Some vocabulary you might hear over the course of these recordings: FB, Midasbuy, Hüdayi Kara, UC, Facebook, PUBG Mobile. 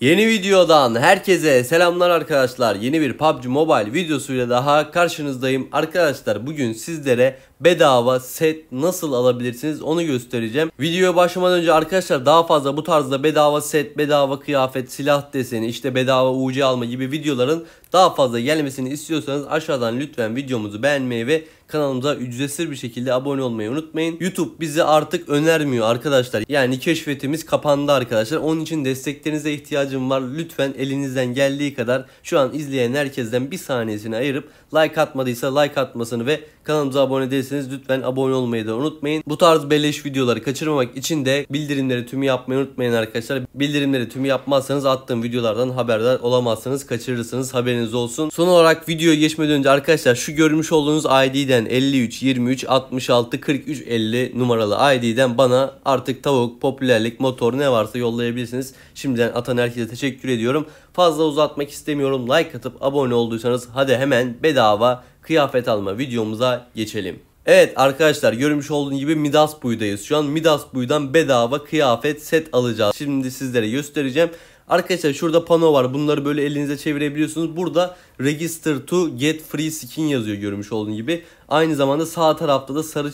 Yeni videodan herkese selamlar arkadaşlar. Yeni bir PUBG Mobile videosuyla daha karşınızdayım. Arkadaşlar bugün sizlere bedava set nasıl alabilirsiniz onu göstereceğim. Videoya başlamadan önce arkadaşlar daha fazla bu tarzda bedava set, bedava kıyafet, silah deseni, işte bedava UC alma gibi videoların daha fazla gelmesini istiyorsanız aşağıdan lütfen videomuzu beğenmeyi ve kanalımıza ücretsiz bir şekilde abone olmayı unutmayın. YouTube bizi artık önermiyor arkadaşlar. Yani keşfetimiz kapandı arkadaşlar. Onun için desteklerinize ihtiyacım var. Lütfen elinizden geldiği kadar şu an izleyen herkesten bir saniyesini ayırıp like atmadıysa like atmasını ve kanalımıza abone değilseniz lütfen abone olmayı da unutmayın. Bu tarz beleş videoları kaçırmamak için de bildirimleri tümü yapmayı unutmayın arkadaşlar. Bildirimleri tümü yapmazsanız attığım videolardan haberdar olamazsınız, kaçırırsınız, haberiniz olsun. Son olarak videoya geçmeden önce arkadaşlar şu görmüş olduğunuz ID'den 53 23 66 43 50 numaralı ID'den bana artık tavuk, popülerlik, motor ne varsa yollayabilirsiniz. Şimdiden atan herkese teşekkür ediyorum. Fazla uzatmak istemiyorum. Like atıp abone olduysanız hadi hemen bedava kıyafet alma videomuza geçelim. Evet arkadaşlar görmüş olduğunuz gibi Midasbuy'dayız. Şu an Midasbuy'dan bedava kıyafet set alacağız. Şimdi sizlere göstereceğim. Arkadaşlar şurada pano var. Bunları böyle elinize çevirebiliyorsunuz. Burada register to get free skin yazıyor görmüş olduğunuz gibi. Aynı zamanda sağ tarafta da sarı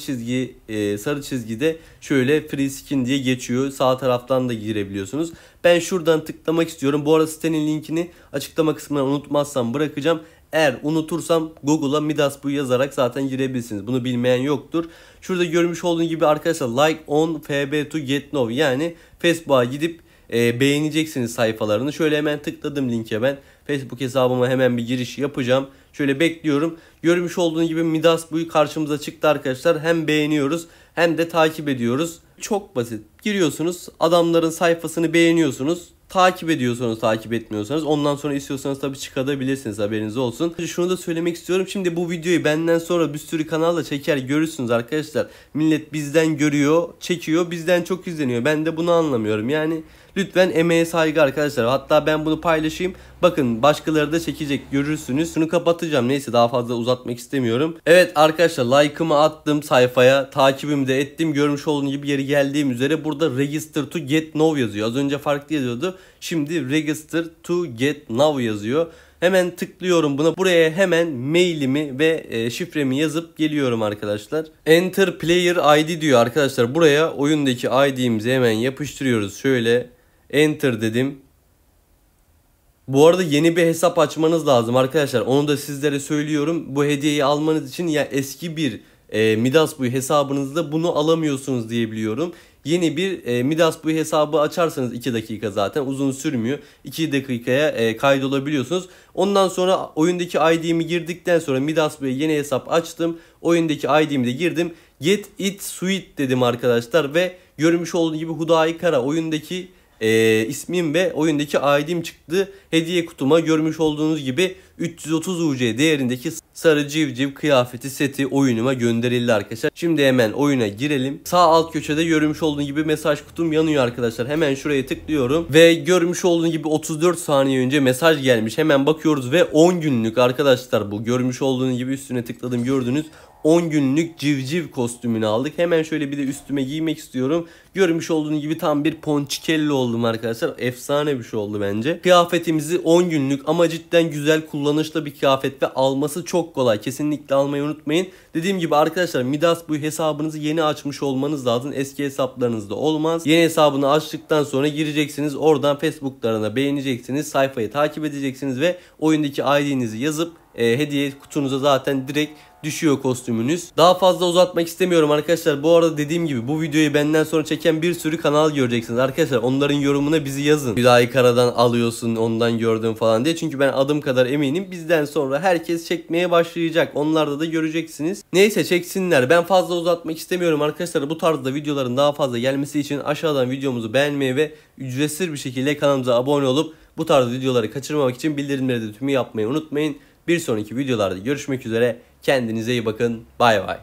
çizgide şöyle free skin diye geçiyor. Sağ taraftan da girebiliyorsunuz. Ben şuradan tıklamak istiyorum. Bu arada sitenin linkini açıklama kısmına unutmazsam bırakacağım. Eğer unutursam Google'a Midasbuy yazarak zaten girebilirsiniz. Bunu bilmeyen yoktur. Şurada görmüş olduğunuz gibi arkadaşlar like on FB to get now, yani Facebook'a gidip beğeneceksiniz sayfalarını. Şöyle hemen tıkladım linke, ben Facebook hesabıma hemen bir giriş yapacağım. Şöyle bekliyorum. Görmüş olduğunuz gibi Midasbuy karşımıza çıktı arkadaşlar. Hem beğeniyoruz hem de takip ediyoruz. Çok basit. Giriyorsunuz, adamların sayfasını beğeniyorsunuz. Takip ediyorsanız, takip etmiyorsanız ondan sonra istiyorsanız tabii çıkabilirsiniz, haberiniz olsun. Şunu da söylemek istiyorum. Şimdi bu videoyu benden sonra bir sürü kanalda çeker görürsünüz arkadaşlar. Millet bizden görüyor, çekiyor, bizden çok izleniyor. Ben de bunu anlamıyorum. Yani lütfen emeğe saygı arkadaşlar. Hatta ben bunu paylaşayım. Bakın başkaları da çekecek, görürsünüz. Şunu kapatacağım. Neyse, daha fazla uzatmak istemiyorum. Evet arkadaşlar like'ımı attım sayfaya. Takibimi de ettim. Görmüş olduğunuz gibi yeri geldiğim üzere burada register to get now yazıyor. Az önce farklı yazıyordu. Şimdi register to get now yazıyor. Hemen tıklıyorum buna. Buraya hemen mailimi ve şifremi yazıp geliyorum arkadaşlar. Enter player ID diyor arkadaşlar. Buraya oyundaki ID'mizi hemen yapıştırıyoruz. Şöyle enter dedim. Bu arada yeni bir hesap açmanız lazım arkadaşlar. Onu da sizlere söylüyorum. Bu hediyeyi almanız için ya eski bir Midasbuy hesabınızda bunu alamıyorsunuz diye biliyorum. Yeni bir Midasbuy hesabı açarsanız 2 dakika, zaten uzun sürmüyor. 2 dakikaya kaydolabiliyorsunuz. Ondan sonra oyundaki ID'mi girdikten sonra Midasbuy'a yeni hesap açtım. Oyundaki ID'mi de girdim. Get it sweet dedim arkadaşlar ve görmüş olduğunuz gibi Hudayi Kara oyundaki ismim ve oyundaki ID'm çıktı. Hediye kutuma görmüş olduğunuz gibi 330 UC değerindeki sarı civciv kıyafeti seti oyunuma gönderildi arkadaşlar. Şimdi hemen oyuna girelim. Sağ alt köşede görmüş olduğunuz gibi mesaj kutum yanıyor arkadaşlar. Hemen şuraya tıklıyorum ve görmüş olduğunuz gibi 34 saniye önce mesaj gelmiş. Hemen bakıyoruz ve 10 günlük arkadaşlar bu. Görmüş olduğunuz gibi üstüne tıkladım, gördünüz. 10 günlük civciv kostümünü aldık. Hemen şöyle bir de üstüme giymek istiyorum. Görmüş olduğunuz gibi tam bir ponçikelli oldum arkadaşlar. Efsane bir şey oldu bence. Kıyafetimizi 10 günlük ama cidden güzel, kullanışlı bir kıyafet ve alması çok kolay. Kesinlikle almayı unutmayın. Dediğim gibi arkadaşlar Midasbuy hesabınızı yeni açmış olmanız lazım. Eski hesaplarınızda olmaz. Yeni hesabını açtıktan sonra gireceksiniz. Oradan Facebook'larına beğeneceksiniz. Sayfayı takip edeceksiniz ve oyundaki ID'nizi yazıp hediye kutunuza zaten direkt düşüyor kostümünüz. Daha fazla uzatmak istemiyorum arkadaşlar. Bu arada dediğim gibi bu videoyu benden sonra çeken bir sürü kanal göreceksiniz arkadaşlar. Onların yorumuna bizi yazın. Hüdayi Kara'dan alıyorsun, ondan gördüm falan diye. Çünkü ben adım kadar eminim bizden sonra herkes çekmeye başlayacak. Onlarda da göreceksiniz. Neyse, çeksinler. Ben fazla uzatmak istemiyorum arkadaşlar. Bu tarzda videoların daha fazla gelmesi için aşağıdan videomuzu beğenmeyi ve ücretsiz bir şekilde kanalımıza abone olup bu tarz videoları kaçırmamak için bildirimleri de tümü yapmayı unutmayın. Bir sonraki videolarda görüşmek üzere. Kendinize iyi bakın. Bay bay.